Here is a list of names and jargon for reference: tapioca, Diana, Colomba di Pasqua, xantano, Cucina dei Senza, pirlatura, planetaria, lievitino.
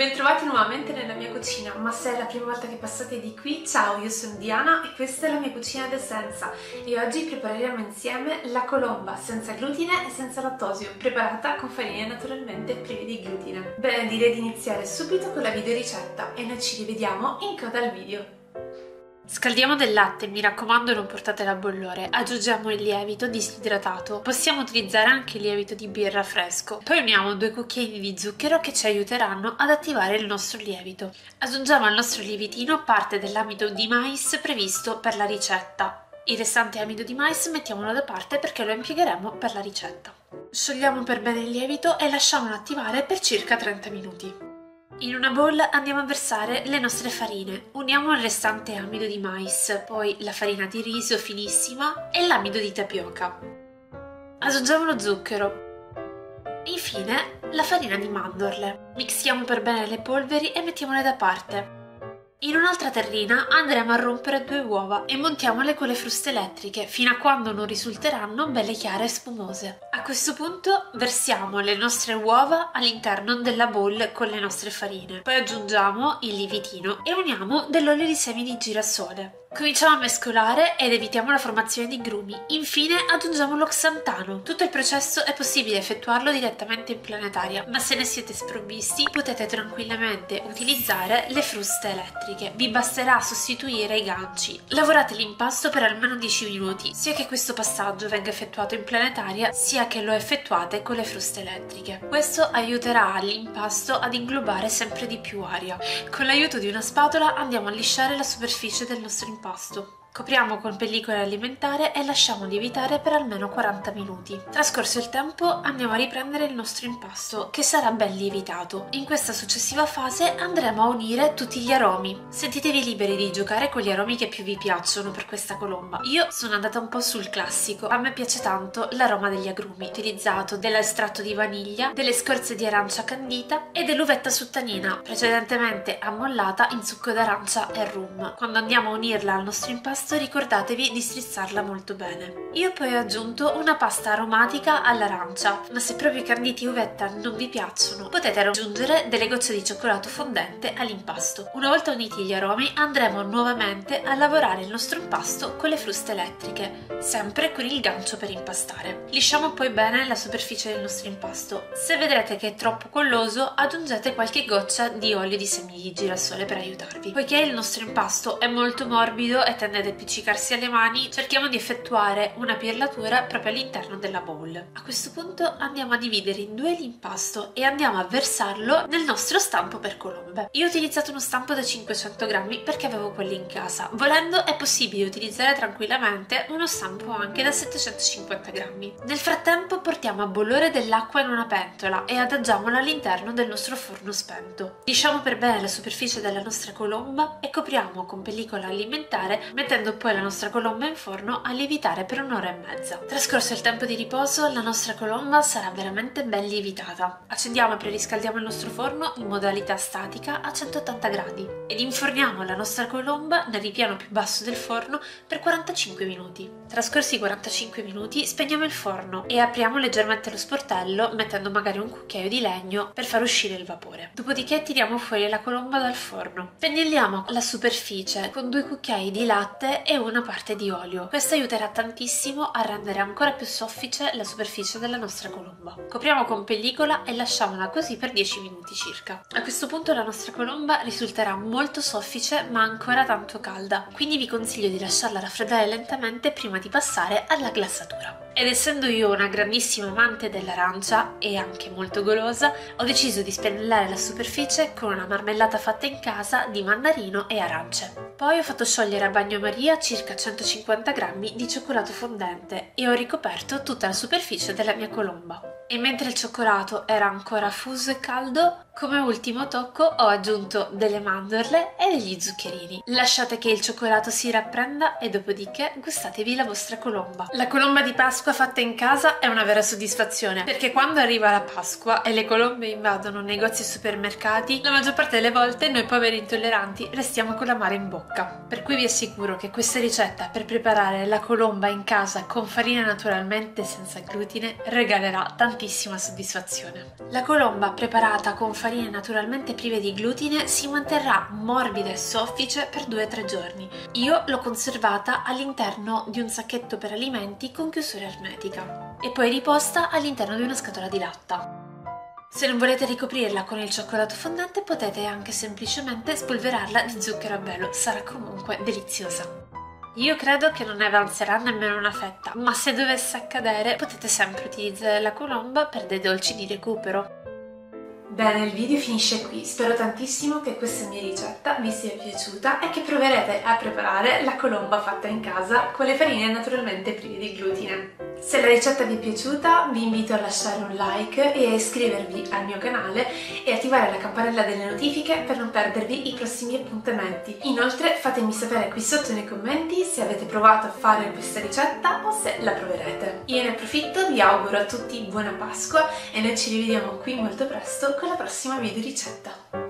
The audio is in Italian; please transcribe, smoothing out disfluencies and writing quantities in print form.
Bentrovati nuovamente nella mia cucina, ma se è la prima volta che passate di qui, ciao, io sono Diana e questa è la mia Cucina dei Senza e oggi prepareremo insieme la colomba senza glutine e senza lattosio, preparata con farine naturalmente prive di glutine. Bene, direi di iniziare subito con la videoricetta e noi ci rivediamo in coda al video. Scaldiamo del latte, mi raccomando non portatela a bollore, aggiungiamo il lievito disidratato, possiamo utilizzare anche il lievito di birra fresco, poi uniamo 2 cucchiaini di zucchero che ci aiuteranno ad attivare il nostro lievito. Aggiungiamo al nostro lievitino parte dell'amido di mais previsto per la ricetta, il restante amido di mais mettiamolo da parte perché lo impiegheremo per la ricetta. Sciogliamo per bene il lievito e lasciamolo attivare per circa 30 minuti. In una bowl andiamo a versare le nostre farine, uniamo il restante amido di mais, poi la farina di riso finissima e l'amido di tapioca. Aggiungiamo lo zucchero e infine la farina di mandorle. Mixiamo per bene le polveri e mettiamole da parte. In un'altra terrina andremo a rompere 2 uova e montiamole con le fruste elettriche fino a quando non risulteranno belle chiare e spumose. A questo punto versiamo le nostre uova all'interno della bowl con le nostre farine, poi aggiungiamo il lievitino e uniamo dell'olio di semi di girasole. Cominciamo a mescolare ed evitiamo la formazione di grumi, infine aggiungiamo lo xantano. Tutto il processo è possibile effettuarlo direttamente in planetaria, ma se ne siete sprovvisti potete tranquillamente utilizzare le fruste elettriche, vi basterà sostituire i ganci. Lavorate l'impasto per almeno 10 minuti, sia che questo passaggio venga effettuato in planetaria, sia che lo effettuate con le fruste elettriche. Questo aiuterà l'impasto ad inglobare sempre di più aria. Con l'aiuto di una spatola andiamo a lisciare la superficie del nostro impasto. Copriamo con pellicola alimentare e lasciamo lievitare per almeno 40 minuti. Trascorso il tempo andiamo a riprendere il nostro impasto che sarà ben lievitato. In questa successiva fase andremo a unire tutti gli aromi. Sentitevi liberi di giocare con gli aromi che più vi piacciono per questa colomba. Io sono andata un po' sul classico, a me piace tanto l'aroma degli agrumi. Ho utilizzato dell'estratto di vaniglia, delle scorze di arancia candita e dell'uvetta sottanina precedentemente ammollata in succo d'arancia e rum. Quando andiamo a unirla al nostro impasto ricordatevi di strizzarla molto bene. Io poi ho aggiunto una pasta aromatica all'arancia, ma se proprio i canditi uvetta non vi piacciono potete aggiungere delle gocce di cioccolato fondente all'impasto. Una volta uniti gli aromi andremo nuovamente a lavorare il nostro impasto con le fruste elettriche, sempre con il gancio per impastare. Lisciamo poi bene la superficie del nostro impasto, se vedrete che è troppo colloso aggiungete qualche goccia di olio di semi di girasole per aiutarvi. Poiché il nostro impasto è molto morbido e tende ad appiccicarsi alle mani, cerchiamo di effettuare una pirlatura proprio all'interno della bowl. A questo punto andiamo a dividere in 2 l'impasto e andiamo a versarlo nel nostro stampo per colombe. Io ho utilizzato uno stampo da 500 grammi perché avevo quelli in casa, volendo è possibile utilizzare tranquillamente uno stampo anche da 750 grammi. Nel frattempo portiamo a bollore dell'acqua in una pentola e adagiamola all'interno del nostro forno spento. Lisciamo per bene la superficie della nostra colomba e copriamo con pellicola alimentare mettendo poi la nostra colomba in forno a lievitare per un'ora e mezza. Trascorso il tempo di riposo, la nostra colomba sarà veramente ben lievitata. Accendiamo e preriscaldiamo il nostro forno in modalità statica a 180 gradi ed inforniamo la nostra colomba nel ripiano più basso del forno per 45 minuti. Trascorsi i 45 minuti, spegniamo il forno e apriamo leggermente lo sportello mettendo magari un cucchiaio di legno per far uscire il vapore. Dopodiché tiriamo fuori la colomba dal forno. Pennelliamo la superficie con 2 cucchiai di latte e una parte di olio. Questo aiuterà tantissimo a rendere ancora più soffice la superficie della nostra colomba. Copriamo con pellicola e lasciamola così per 10 minuti circa. A questo punto la nostra colomba risulterà molto soffice ma ancora tanto calda, quindi vi consiglio di lasciarla raffreddare lentamente prima di passare alla glassatura. Ed essendo io una grandissima amante dell'arancia e anche molto golosa, ho deciso di spennellare la superficie con una marmellata fatta in casa di mandarino e arance. Poi ho fatto sciogliere a bagnomaria circa 150 grammi di cioccolato fondente e ho ricoperto tutta la superficie della mia colomba. E mentre il cioccolato era ancora fuso e caldo, come ultimo tocco ho aggiunto delle mandorle e degli zuccherini. Lasciate che il cioccolato si rapprenda e dopodiché gustatevi la vostra colomba. La colomba di Pasqua fatta in casa è una vera soddisfazione, perché quando arriva la Pasqua e le colombe invadono negozi e supermercati, la maggior parte delle volte noi poveri intolleranti restiamo con l'amaro in bocca. Per cui vi assicuro che questa ricetta per preparare la colomba in casa con farina naturalmente senza glutine regalerà tantissima soddisfazione. La colomba preparata con farina farine naturalmente prive di glutine si manterrà morbida e soffice per 2-3 giorni. Io l'ho conservata all'interno di un sacchetto per alimenti con chiusura ermetica e poi riposta all'interno di una scatola di latta. Se non volete ricoprirla con il cioccolato fondente potete anche semplicemente spolverarla di zucchero a velo, sarà comunque deliziosa. Io credo che non ne avanzerà nemmeno una fetta, ma se dovesse accadere potete sempre utilizzare la colomba per dei dolci di recupero. Bene, il video finisce qui, spero tantissimo che questa mia ricetta vi sia piaciuta e che proverete a preparare la colomba fatta in casa con le farine naturalmente prive di glutine. Se la ricetta vi è piaciuta vi invito a lasciare un like e a iscrivervi al mio canale e attivare la campanella delle notifiche per non perdervi i prossimi appuntamenti. Inoltre fatemi sapere qui sotto nei commenti se avete provato a fare questa ricetta o se la proverete. Io ne approfitto, vi auguro a tutti buona Pasqua e noi ci rivediamo qui molto presto con la prossima video ricetta.